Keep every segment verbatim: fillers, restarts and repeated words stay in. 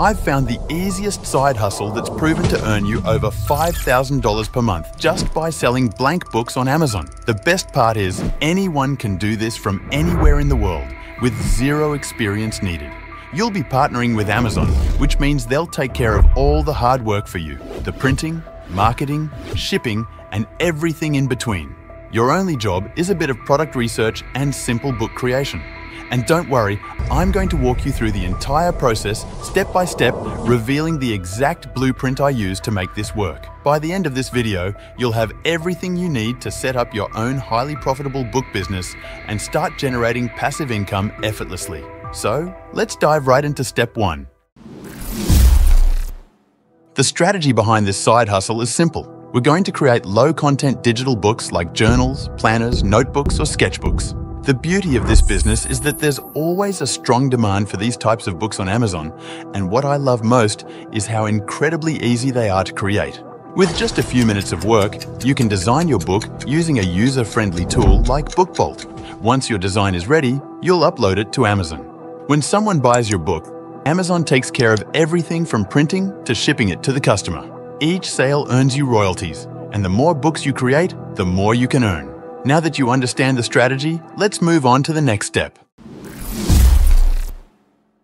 I've found the easiest side hustle that's proven to earn you over five thousand dollars per month just by selling blank books on Amazon. The best part is anyone can do this from anywhere in the world with zero experience needed. You'll be partnering with Amazon, which means they'll take care of all the hard work for you, the printing, marketing, shipping, and everything in between. Your only job is a bit of product research and simple book creation. And don't worry, I'm going to walk you through the entire process, step by step, revealing the exact blueprint I use to make this work. By the end of this video, you'll have everything you need to set up your own highly profitable book business and start generating passive income effortlessly. So, let's dive right into step one. The strategy behind this side hustle is simple. We're going to create low-content digital books like journals, planners, notebooks, or sketchbooks. The beauty of this business is that there's always a strong demand for these types of books on Amazon, and what I love most is how incredibly easy they are to create. With just a few minutes of work, you can design your book using a user-friendly tool like Book Bolt. Once your design is ready, you'll upload it to Amazon. When someone buys your book, Amazon takes care of everything from printing to shipping it to the customer. Each sale earns you royalties, and the more books you create, the more you can earn. Now that you understand the strategy, let's move on to the next step.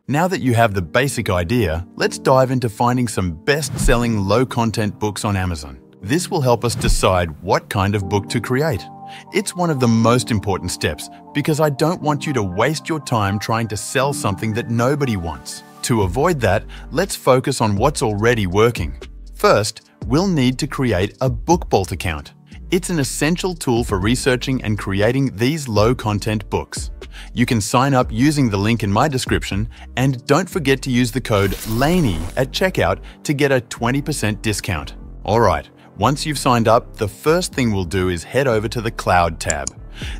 Now that you have the basic idea, let's dive into finding some best-selling low-content books on Amazon. This will help us decide what kind of book to create. It's one of the most important steps because I don't want you to waste your time trying to sell something that nobody wants. To avoid that, let's focus on what's already working. First, we'll need to create a Book Bolt account. It's an essential tool for researching and creating these low-content books. You can sign up using the link in my description, and don't forget to use the code Laenny at checkout to get a twenty percent discount. Alright, once you've signed up, the first thing we'll do is head over to the Cloud tab.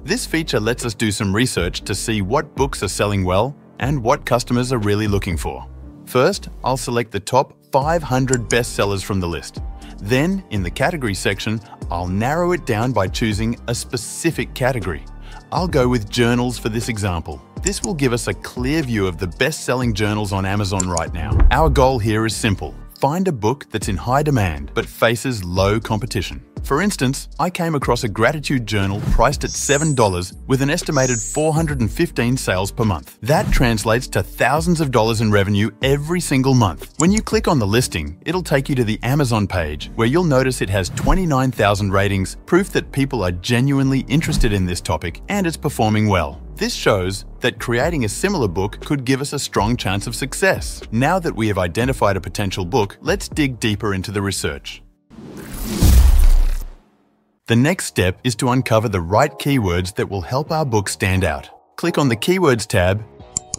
This feature lets us do some research to see what books are selling well and what customers are really looking for. First, I'll select the top five hundred bestsellers from the list. Then, in the category section, I'll narrow it down by choosing a specific category. I'll go with journals for this example. This will give us a clear view of the best-selling journals on Amazon right now. Our goal here is simple. Find a book that's in high demand but faces low competition. For instance, I came across a gratitude journal priced at seven dollars with an estimated four hundred fifteen sales per month. That translates to thousands of dollars in revenue every single month. When you click on the listing, it'll take you to the Amazon page where you'll notice it has twenty-nine thousand ratings, proof that people are genuinely interested in this topic and it's performing well. This shows that creating a similar book could give us a strong chance of success. Now that we have identified a potential book, let's dig deeper into the research. The next step is to uncover the right keywords that will help our book stand out. Click on the Keywords tab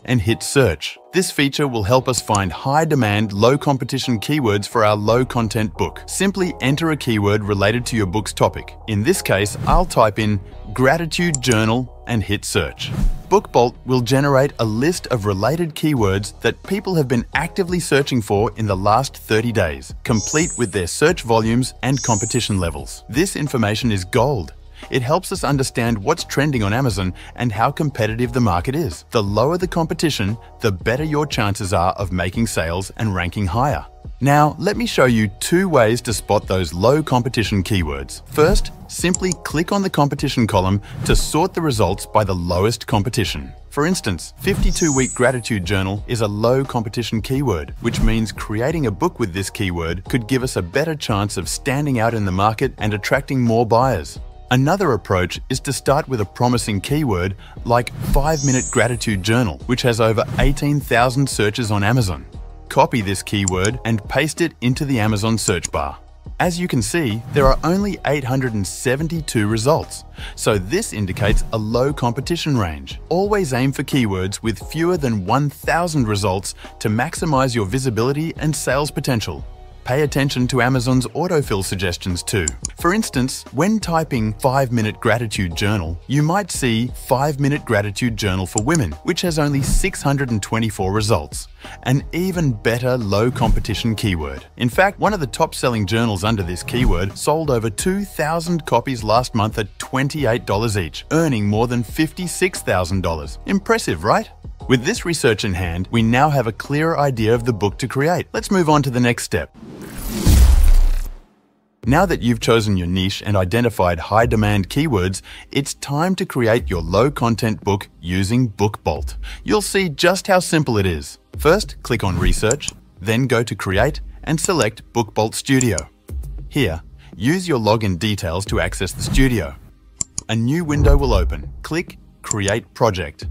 and hit Search. This feature will help us find high-demand, low-competition keywords for our low-content book. Simply enter a keyword related to your book's topic. In this case, I'll type in gratitude journal and hit search. Book Bolt will generate a list of related keywords that people have been actively searching for in the last thirty days, complete with their search volumes and competition levels. This information is gold. It helps us understand what's trending on Amazon and how competitive the market is. The lower the competition, the better your chances are of making sales and ranking higher. Now, let me show you two ways to spot those low competition keywords. First, simply click on the competition column to sort the results by the lowest competition. For instance, fifty-two week gratitude journal is a low competition keyword, which means creating a book with this keyword could give us a better chance of standing out in the market and attracting more buyers. Another approach is to start with a promising keyword like five minute gratitude journal, which has over eighteen thousand searches on Amazon. Copy this keyword and paste it into the Amazon search bar. As you can see, there are only eight hundred seventy-two results, so this indicates a low competition range. Always aim for keywords with fewer than one thousand results to maximize your visibility and sales potential. Pay attention to Amazon's autofill suggestions too. For instance, when typing five minute gratitude journal, you might see five minute gratitude journal for women, which has only six hundred twenty-four results. an even better low-competition keyword. In fact, one of the top-selling journals under this keyword sold over two thousand copies last month at twenty-eight dollars each, earning more than fifty-six thousand dollars. Impressive, right? With this research in hand, we now have a clearer idea of the book to create. Let's move on to the next step. Now that you've chosen your niche and identified high-demand keywords, it's time to create your low-content book using Book Bolt. You'll see just how simple it is. First, click on Research, then go to Create and select Book Bolt Studio. Here, use your login details to access the studio. A new window will open. Click Create Project.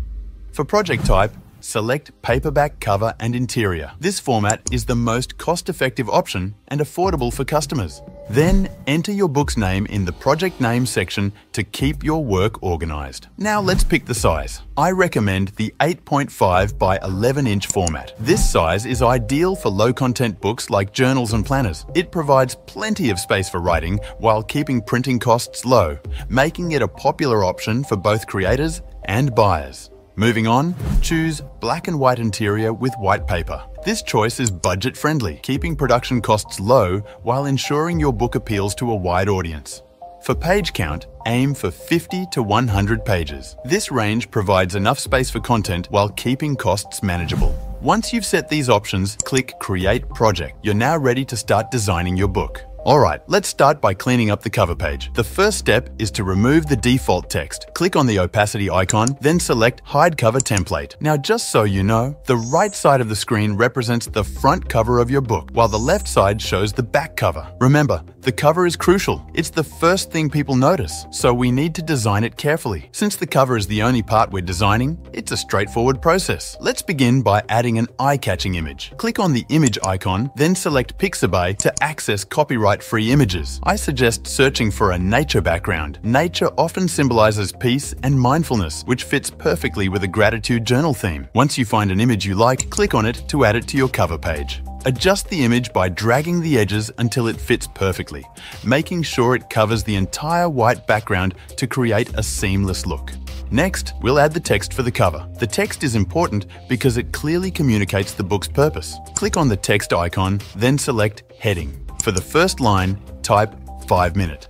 For project type, select paperback cover and interior. This format is the most cost-effective option and affordable for customers. Then enter your book's name in the project name section to keep your work organized. Now let's pick the size. I recommend the eight point five by eleven inch format. This size is ideal for low-content books like journals and planners. It provides plenty of space for writing while keeping printing costs low, making it a popular option for both creators and buyers. Moving on, choose black and white interior with white paper. This choice is budget-friendly, keeping production costs low while ensuring your book appeals to a wide audience. For page count, aim for fifty to one hundred pages. This range provides enough space for content while keeping costs manageable. Once you've set these options, click Create Project. You're now ready to start designing your book. Alright, let's start by cleaning up the cover page. The first step is to remove the default text. Click on the opacity icon, then select Hide Cover Template. Now just so you know, the right side of the screen represents the front cover of your book, while the left side shows the back cover. Remember, the cover is crucial. It's the first thing people notice, so we need to design it carefully. Since the cover is the only part we're designing, it's a straightforward process. Let's begin by adding an eye-catching image. Click on the image icon, then select Pixabay to access copyright free images. I suggest searching for a nature background. Nature often symbolizes peace and mindfulness, which fits perfectly with a gratitude journal theme. Once you find an image you like, click on it to add it to your cover page. Adjust the image by dragging the edges until it fits perfectly, making sure it covers the entire white background to create a seamless look. Next, we'll add the text for the cover. The text is important because it clearly communicates the book's purpose. Click on the text icon, then select Heading. For the first line, type five minute.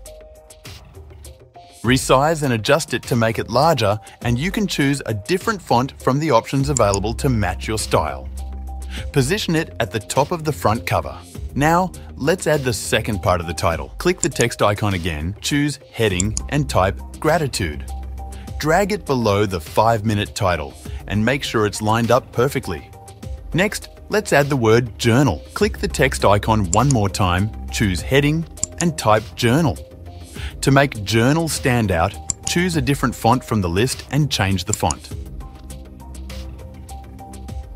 Resize and adjust it to make it larger, and you can choose a different font from the options available to match your style. Position it at the top of the front cover. Now, let's add the second part of the title. Click the text icon again, choose Heading, and type Gratitude. Drag it below the five minute title, and make sure it's lined up perfectly. Next, let's add the word Journal. Click the text icon one more time, choose Heading, and type Journal. To make Journal stand out, choose a different font from the list and change the font.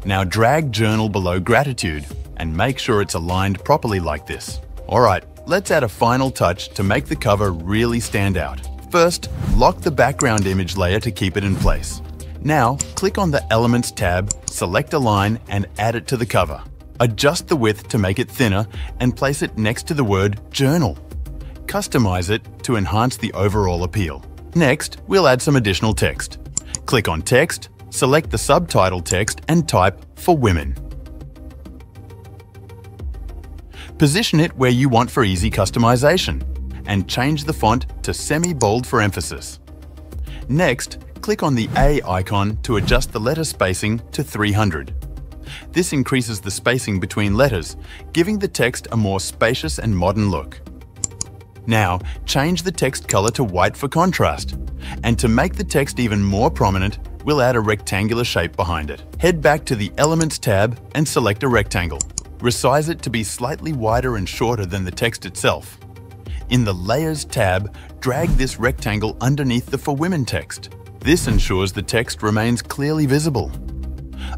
Now drag Journal below Gratitude and make sure it's aligned properly like this. Alright, let's add a final touch to make the cover really stand out. First, lock the background image layer to keep it in place. Now, click on the Elements tab, select a line and add it to the cover. Adjust the width to make it thinner and place it next to the word Journal. Customize it to enhance the overall appeal. Next, we'll add some additional text. Click on Text, select the subtitle text and type For Women. Position it where you want for easy customization and change the font to semi-bold for emphasis. Next, click on the A icon to adjust the letter spacing to three hundred. This increases the spacing between letters, giving the text a more spacious and modern look. Now, change the text color to white for contrast. And to make the text even more prominent, we'll add a rectangular shape behind it. Head back to the Elements tab and select a rectangle. Resize it to be slightly wider and shorter than the text itself. In the Layers tab, drag this rectangle underneath the For Women text. This ensures the text remains clearly visible.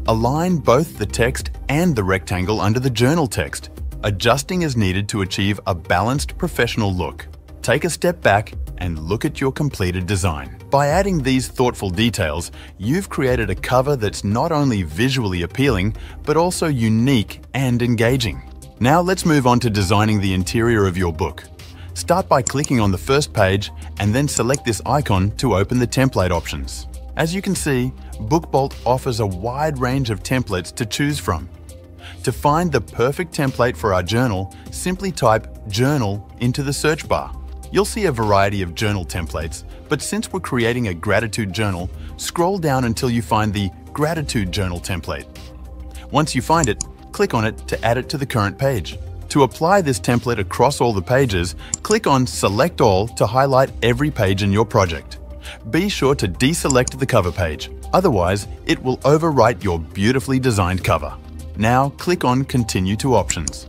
Align both the text and the rectangle under the journal text, adjusting as needed to achieve a balanced professional look. Take a step back and look at your completed design. By adding these thoughtful details, you've created a cover that's not only visually appealing, but also unique and engaging. Now let's move on to designing the interior of your book. Start by clicking on the first page and then select this icon to open the template options. As you can see, Book Bolt offers a wide range of templates to choose from. To find the perfect template for our journal, simply type journal into the search bar. You'll see a variety of journal templates, but since we're creating a gratitude journal, scroll down until you find the gratitude journal template. Once you find it, click on it to add it to the current page. To apply this template across all the pages, click on Select All to highlight every page in your project. Be sure to deselect the cover page, otherwise it will overwrite your beautifully designed cover. Now click on Continue to Options.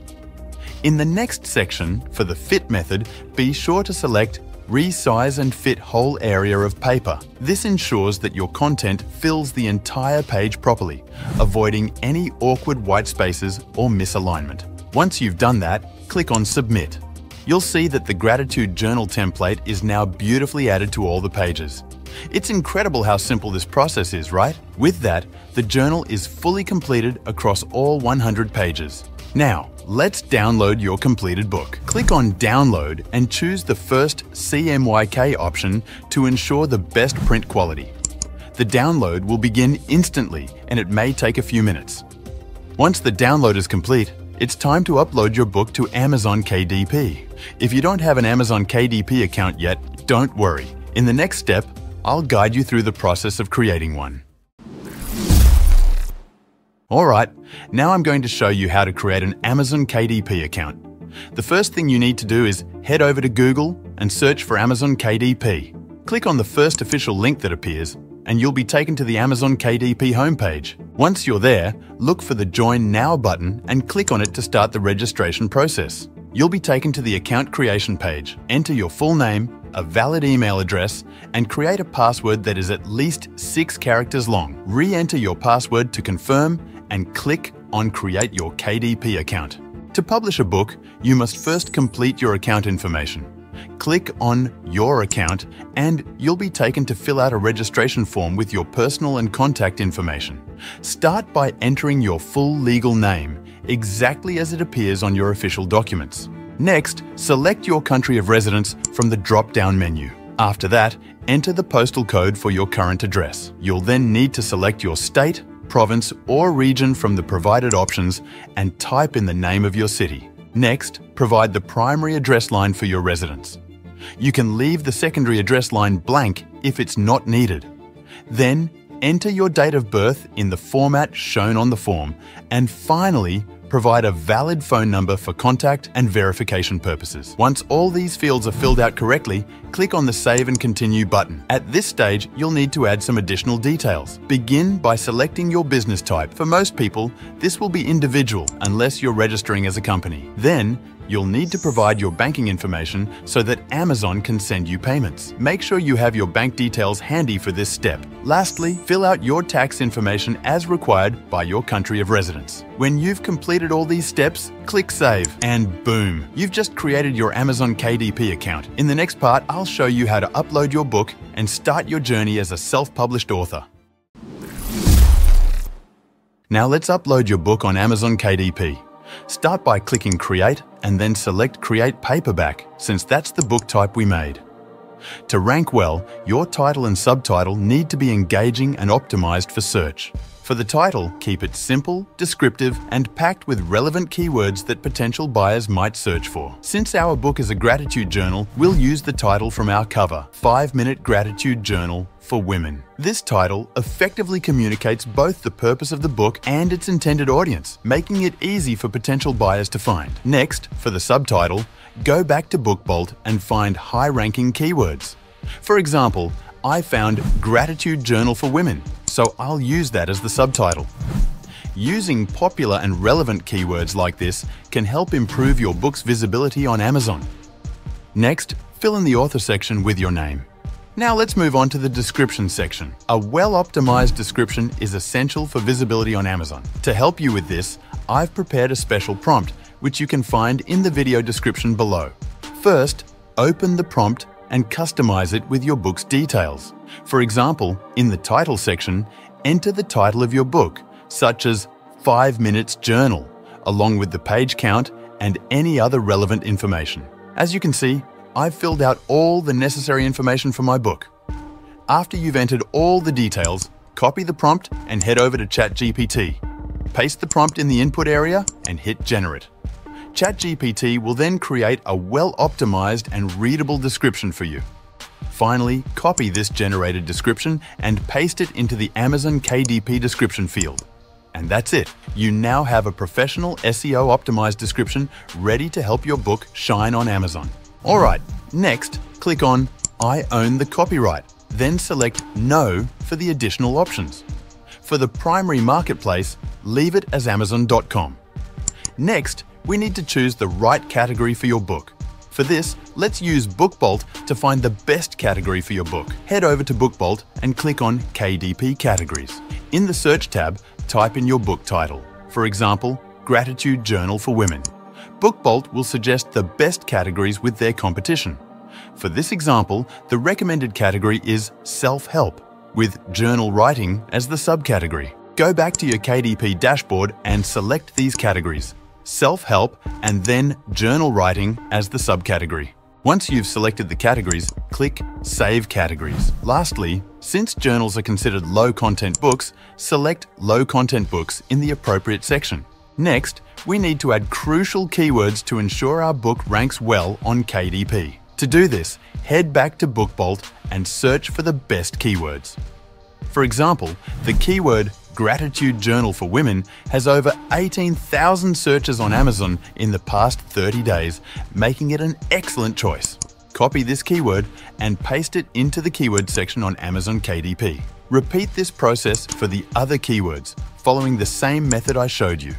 In the next section, for the fit method, be sure to select Resize and Fit Whole Area of Paper. This ensures that your content fills the entire page properly, avoiding any awkward white spaces or misalignment. Once you've done that, click on Submit. You'll see that the Gratitude Journal template is now beautifully added to all the pages. It's incredible how simple this process is, right? With that, the journal is fully completed across all one hundred pages. Now, let's download your completed book. Click on Download and choose the first C M Y K option to ensure the best print quality. The download will begin instantly and it may take a few minutes. Once the download is complete, it's time to upload your book to Amazon K D P. If you don't have an Amazon K D P account yet, don't worry. In the next step, I'll guide you through the process of creating one. Alright, now I'm going to show you how to create an Amazon K D P account. The first thing you need to do is head over to Google and search for Amazon K D P. Click on the first official link that appears and you'll be taken to the Amazon K D P homepage. Once you're there, look for the Join Now button and click on it to start the registration process. You'll be taken to the account creation page. Enter your full name, a valid email address, and create a password that is at least six characters long. Re-enter your password to confirm and click on Create Your K D P Account. To publish a book, you must first complete your account information. Click on Your Account and you'll be taken to fill out a registration form with your personal and contact information. Start by entering your full legal name, exactly as it appears on your official documents. Next, select your country of residence from the drop-down menu. After that, enter the postal code for your current address. You'll then need to select your state, province, or region from the provided options and type in the name of your city. Next, provide the primary address line for your residence. You can leave the secondary address line blank if it's not needed. Then, enter your date of birth in the format shown on the form, and finally, provide a valid phone number for contact and verification purposes. Once all these fields are filled out correctly, click on the Save and Continue button. At this stage, you'll need to add some additional details. Begin by selecting your business type. For most people, this will be individual unless you're registering as a company. Then, you'll need to provide your banking information so that Amazon can send you payments. Make sure you have your bank details handy for this step. Lastly, fill out your tax information as required by your country of residence. When you've completed all these steps, click Save, and boom! You've just created your Amazon K D P account. In the next part, I'll show you how to upload your book and start your journey as a self-published author. Now let's upload your book on Amazon K D P. Start by clicking Create and then select Create Paperback, since that's the book type we made. To rank well, your title and subtitle need to be engaging and optimized for search. For the title, keep it simple, descriptive, and packed with relevant keywords that potential buyers might search for. Since our book is a gratitude journal, we'll use the title from our cover, five minute Gratitude Journal for Women. This title effectively communicates both the purpose of the book and its intended audience, making it easy for potential buyers to find. Next, for the subtitle, go back to Book Bolt and find high-ranking keywords. For example, I found Gratitude Journal for Women, so I'll use that as the subtitle. Using popular and relevant keywords like this can help improve your book's visibility on Amazon. Next, fill in the author section with your name. Now let's move on to the description section. A well-optimized description is essential for visibility on Amazon. To help you with this, I've prepared a special prompt, which you can find in the video description below. First, open the prompt and customize it with your book's details. For example, in the title section, enter the title of your book, such as five minutes Journal, along with the page count and any other relevant information. As you can see, I've filled out all the necessary information for my book. After you've entered all the details, copy the prompt and head over to ChatGPT. Paste the prompt in the input area and hit Generate. ChatGPT will then create a well-optimized and readable description for you. Finally, copy this generated description and paste it into the Amazon K D P description field. And that's it. You now have a professional S E O optimized description ready to help your book shine on Amazon. All right, next, click on I own the copyright, then select No for the additional options. For the primary marketplace, leave it as Amazon dot com. Next, we need to choose the right category for your book. For this, let's use Book Bolt to find the best category for your book. Head over to Book Bolt and click on K D P Categories. In the Search tab, type in your book title. For example, Gratitude Journal for Women. Book Bolt will suggest the best categories with their competition. For this example, the recommended category is Self-Help, with Journal Writing as the subcategory. Go back to your K D P dashboard and select these categories: Self-Help, and then Journal Writing as the subcategory. Once you've selected the categories, click Save Categories. Lastly, since journals are considered low-content books, select Low-Content Books in the appropriate section. Next, we need to add crucial keywords to ensure our book ranks well on K D P. To do this, head back to Book Bolt and search for the best keywords. For example, the keyword Gratitude Journal for Women has over eighteen thousand searches on Amazon in the past thirty days, making it an excellent choice. Copy this keyword and paste it into the keyword section on Amazon K D P. Repeat this process for the other keywords, following the same method I showed you.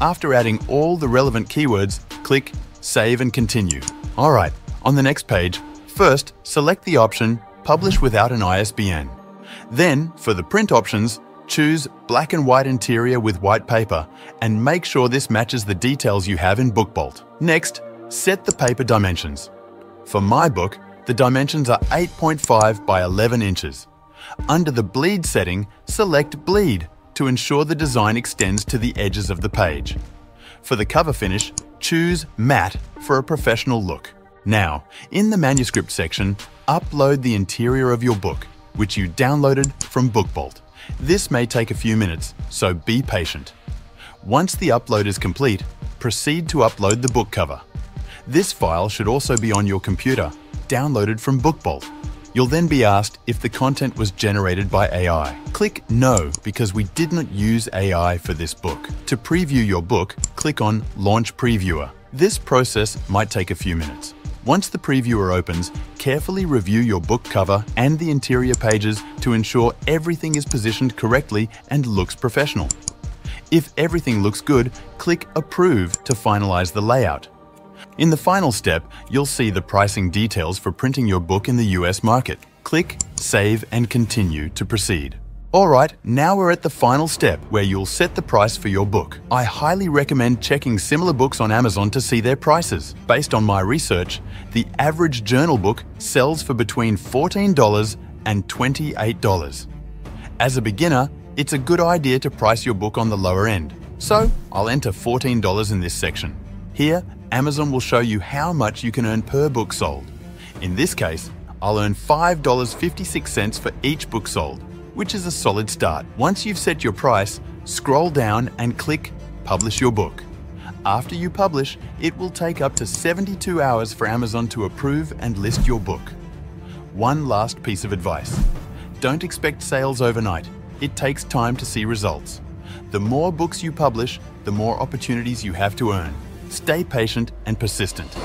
After adding all the relevant keywords, click Save and Continue. All right, on the next page, first select the option Publish without an I S B N. Then, for the print options, choose black and white interior with white paper and make sure this matches the details you have in Book Bolt. Next, set the paper dimensions. For my book, the dimensions are eight point five by eleven inches. Under the bleed setting, select bleed to ensure the design extends to the edges of the page. For the cover finish, choose matte for a professional look. Now, in the manuscript section, upload the interior of your book, which you downloaded from Book Bolt. This may take a few minutes, so be patient. Once the upload is complete, proceed to upload the book cover. This file should also be on your computer, downloaded from Book Bolt. You'll then be asked if the content was generated by A I. Click No, because we did not use A I for this book. To preview your book, click on Launch Previewer. This process might take a few minutes. Once the previewer opens, carefully review your book cover and the interior pages to ensure everything is positioned correctly and looks professional. If everything looks good, click Approve to finalize the layout. In the final step, you'll see the pricing details for printing your book in the U S market. Click Save and Continue to proceed. All right, now we're at the final step where you'll set the price for your book. I highly recommend checking similar books on Amazon to see their prices. Based on my research, the average journal book sells for between fourteen dollars and twenty-eight dollars. As a beginner, it's a good idea to price your book on the lower end. So I'll enter fourteen dollars in this section. Here, Amazon will show you how much you can earn per book sold. In this case, I'll earn five dollars and fifty-six cents for each book sold, which is a solid start. Once you've set your price, scroll down and click Publish your book. After you publish, it will take up to seventy-two hours for Amazon to approve and list your book. One last piece of advice. Don't expect sales overnight. It takes time to see results. The more books you publish, the more opportunities you have to earn. Stay patient and persistent.